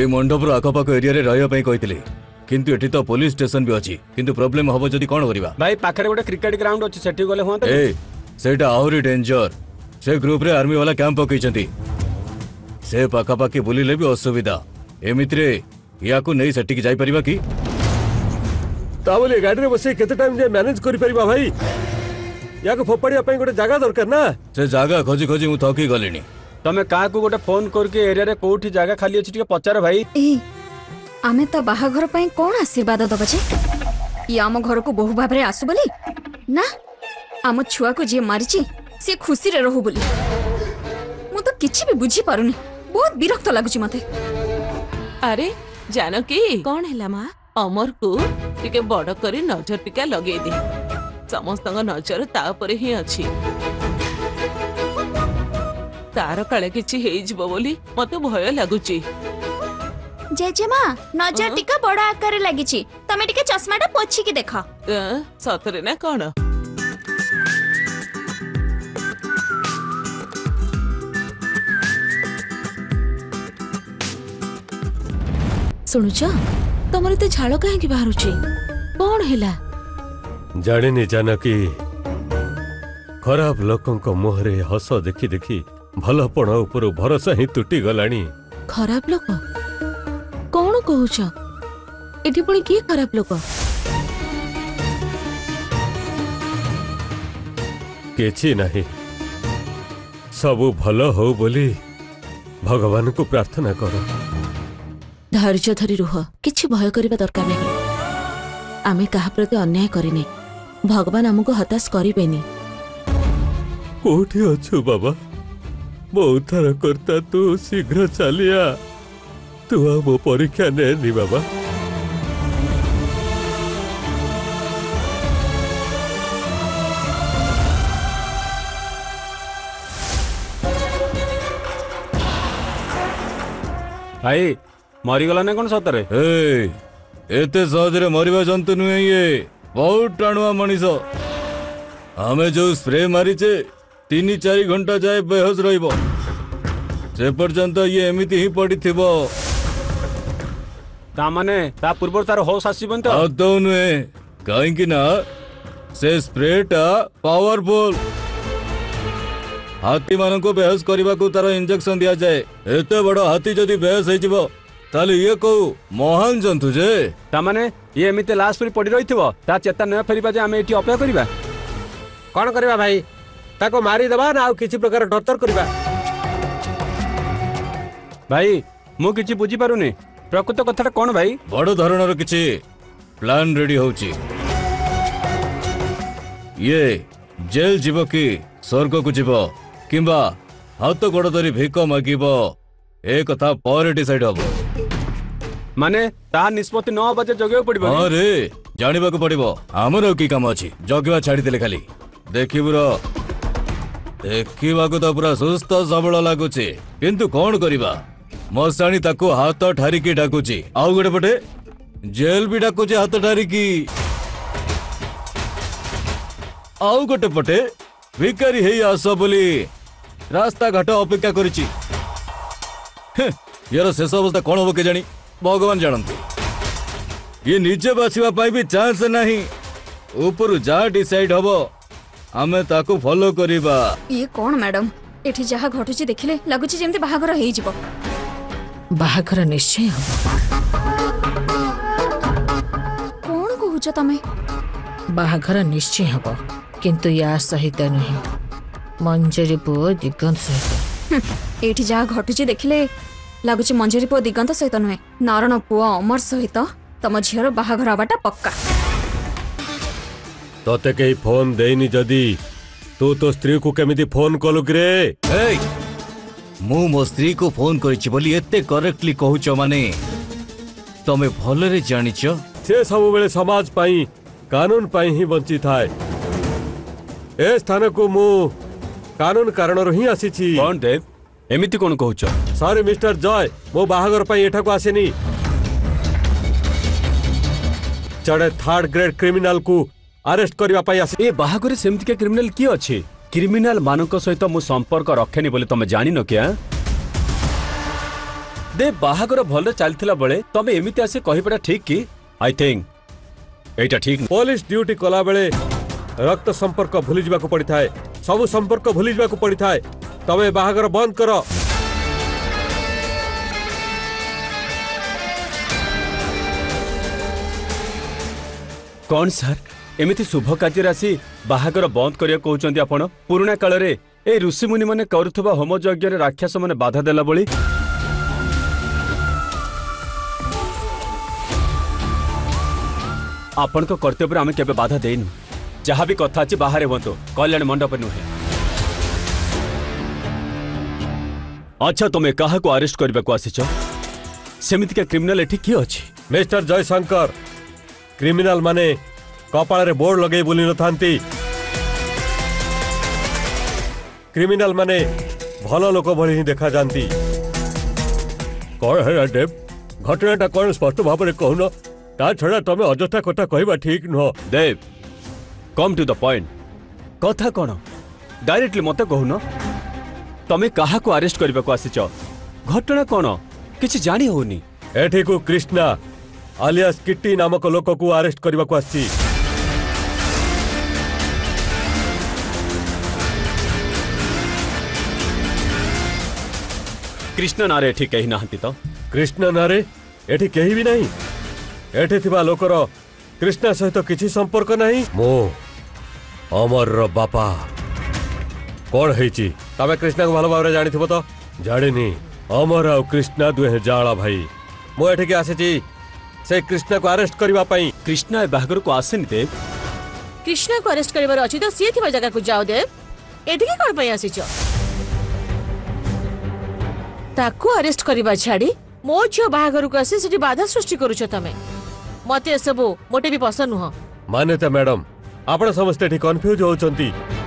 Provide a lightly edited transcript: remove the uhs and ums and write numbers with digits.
ये मंडपर आखपाख एरिया रे रही कही किंतु एठी तो पुलिस स्टेशन भी अच्छी किंतु प्रॉब्लम हम जदि कौन करवा भाई पाखे गोटे क्रिकेट ग्राउंड अच्छे सेठी गले होता ए सेटा आहुरी डेंजर से ग्रुप रे आर्मी वाला कैंप पकई से पाखापाखि बुलिले भी असुविधा एमित रे या को नहीं सेठी की जाई परिबा की तावले गाड़ी रे बसे केते टाइम जे मैनेज करि परिबा भाई या को फोपड़िया पई गोटे जागा दरकार ना से जागा खोजी खोजी मु थकी गलिनी तमे का को गोटे फोन करके एरिया रे कोठी जागा खाली अछि ठीक पचार भाई ए आमे त बाहा घर पई कोन आशीर्वाद दबो जे ई आम घर को बहु भाबरे आसु बोली ना आम छुआ को जे मारिची से खुशी रे रहू बोली मु तो किछि भी बुझी पारुनी बहुत विरक्त लागुची मते अरे जानकी कोन हैला मां अमर को टिके बड़ करी नजर टिका लगे दे समस्त नजर तापर ही अच्छी तार काले किछि हेइ जबो बोली मते भय लागुची जेजेमा नजर टिका बड़ा आकार लागिची तमे टिके चश्माटा पोछि के देखा सतरे ना कोन सुनुचा तमरे ते झाड़ कहीं की बाहर उची कौन हिला जाने ने जाना कि खराब लोकों को मोहरे हस देखी देखी भलपणा ऊपर भरोसा ही तुटी गलानी खराब लोक कौन कहूछ एठी पण की खराब लोक केछि नाही सबु भलो हो बोली भगवान को प्रार्थना करो धैर्य धरी रुह किछि भय करबा दरकार नहीं आमे कहा प्रति अन्याय करिने भगवान हमको हताश करिबेनी कोठी अछु बाबा बहुत थर करता तू शीघ्र चलिया तू अब परीक्षा ने नी बाबा भाई मरीगला ना कौन सतरे एते सहजरे मरवा जंतु नुहे ये बहुत टाणुआ मनीष आम जो स्प्रे मारीचे 3-4 घंटा जाए बेहोश रहिबो से पर्यंत ये एमिति ही पड़ी थिबो ता माने ता पूर्व तार होश आसीबन तो दो नुहे काई कि ना से स्प्रेटा पावरफुल हाथी मानन को बेहोश करबा को तार इंजेक्शन दिया जाए एते बड़ा हाथी जदी बेहोश होई जबो ताले ये को महान जंतु जे तामाने ये एमिते लास्ट पर पड़ी रही थिबो ता चेता न फेरीबा जे आमे एठी अपेक्षा करबा कोन करबा भाई ताको मारी देबा ना किछि प्रकार डॉक्टर करबा भाई मु किछि बुझी पारुनी प्रकृत कथाटा कोन भाई बड़ धरणर किछि प्लान रेडी होउची ये जेल जीव की स्वर्ग को जीव किंबा हाथ गोड़ धरी भिक मागिबो ए कथा पर डिसाइड होबो माने ता निष्पत्ति 9 बजे जगे पड़िबो अरे जानिबा को पड़िबो हमरो की काम अछि जगवा छाड़ी देले खाली देखिबरो देखिबा को त पूरा सुस्त सबल लागुची किंतु कोन करिबा मसाणी ताको हाथ ठारी के डाकुची आउ गडे पटे जेल भी डाकुची हाथ ठारी की आउ गडे पटे भिकारी हे आसो बोली रास्ता घाट अपेक्षा करिची यार शेष अवस्था कोन होबो के जानी भगवान जानते ये निजे बाछवा पाई भी चांस नहीं ऊपर जा डिसाइड हबो हमें ताको फॉलो करिबा ये कोन मैडम एठी जहा घटुची देखिले लागुची जेमते बाहाघर हेई जिवो बाहाघर निश्चय हबो कोन कहूछ तमे बाहाघर निश्चय हबो किंतु या सहित नहीं मंजरी पो दिगंत सहित एठी जहा घटुची देखिले लागुची मंजरी पो दिगंत सहित नुहे नारायण पुआ अमर सहित तम झीर बाहाघर आवाटा पक्का तोते के फोन देनी जदी तू तो स्त्री को केमिति फोन कलु कि रे ए मु मो स्त्री को फोन करिछि बोली एते करेक्टली कहूछ माने तमे भले रे जानिछ से सब बेले समाज पाई कानून पाई ही बंची थाए ए स्थान को मु कानून कारण रो ही आसीछि कोन देव एमिति कोन कहूछ सॉरी मिस्टर जय मो बाहागर पई एठा को आसेनी चढ़े 3rd ग्रेड क्रिमिनल को अरेस्ट करबा पई आसे ए बाहागरे सेमति के क्रिमिनल की अछि क्रिमिनल मानक सहित मो संपर्क रखेनी बोले तमे जानि न क्या बोधे बाहागर भल चलता बेले तमें एमती आसी कहपा ठीक कि आई थिंक एटा ठीक। पुलिस ड्यूटी कला बेले रक्त संपर्क भूली जावाक पड़ी थाए, सबु संपर्क भूली जावाक पड़ी थाए। तबे बाहागर बंद कर। कौन सर एमती शुभ कार्य आसी बाहागर बंद करिया कहउचंदी आपण? पुराणा काल रे ए ऋषि मुनि माने करुथबा होम यज्ञ रे राक्षस माने बाधा देला बली आपण को कर्तव्य आम के बाधा देनु। जहाँ भी कथा अच्छी बाहर हूँ कल्याण मंडप नुहे। अच्छा तुम्हें क्या आरेस्ट करने आसीच? सेमिति का क्रिमिनाल एठी किए अच्छी? मिस्टर जयशंकर क्रिमिनाल माने कपाल रे बोर्ड लगे बुली न थांती। क्रिमिनाल माने भल लोक भली ही देखा जानती। कौन है डेव घटनाटा कौन स्पष्ट भाव में कहून? ता छड़ा तुम्हें अजस्था कथा कहवा ठीक नुह। देव कम टू द पॉइंट कथा कौन डायरेक्टली मत कहून? तुम्हें क्या आरेस्ट करने को आसीच? घटना कौन किसी जानी होनी? एठी को कृष्णा आलियास किट्टी नामक लोक को आरेस्ट करने को आसी। कृष्ण नारे एठी कही नाहंती तो? कृष्ण नारे एठी कही भी नहीं। एठी थिबा लोकर कृष्णा सहित तो किसी संपर्क नहीं। मो अमर रो बापा कौन है? तबे कृष्णा को भल भाव में जानी तो? जानी अमर आ कृष्णा दुहे जाला भाई। मो एठिके आसी से कृष्णा को अरेस्ट करबा पई। कृष्णा ए बाहगर को आसेनी देव। कृष्णा को अरेस्ट करबार अछि त से थिबा जगह को जाओ देव। एठिके कोन पई आसीच? ताको अरेस्ट करबा छाडी मो जो बाहगर को आसी सेठी बाधा सृष्टि करूछ तमे। मते सबो मोटे भी पसंद नुह। माने त मैडम आपण समस्त एठी कंफ्यूज होउचंती।